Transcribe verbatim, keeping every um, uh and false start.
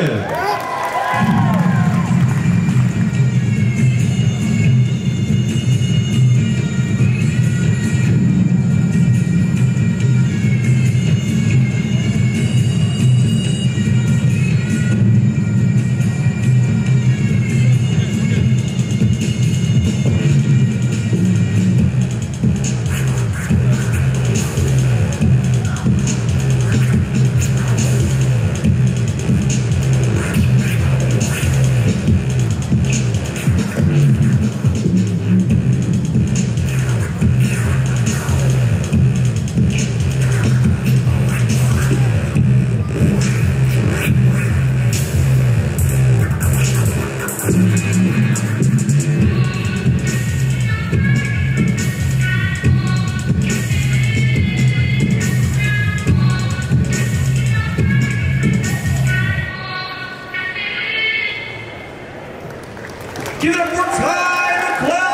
Good. Give it up for Ty McCloud!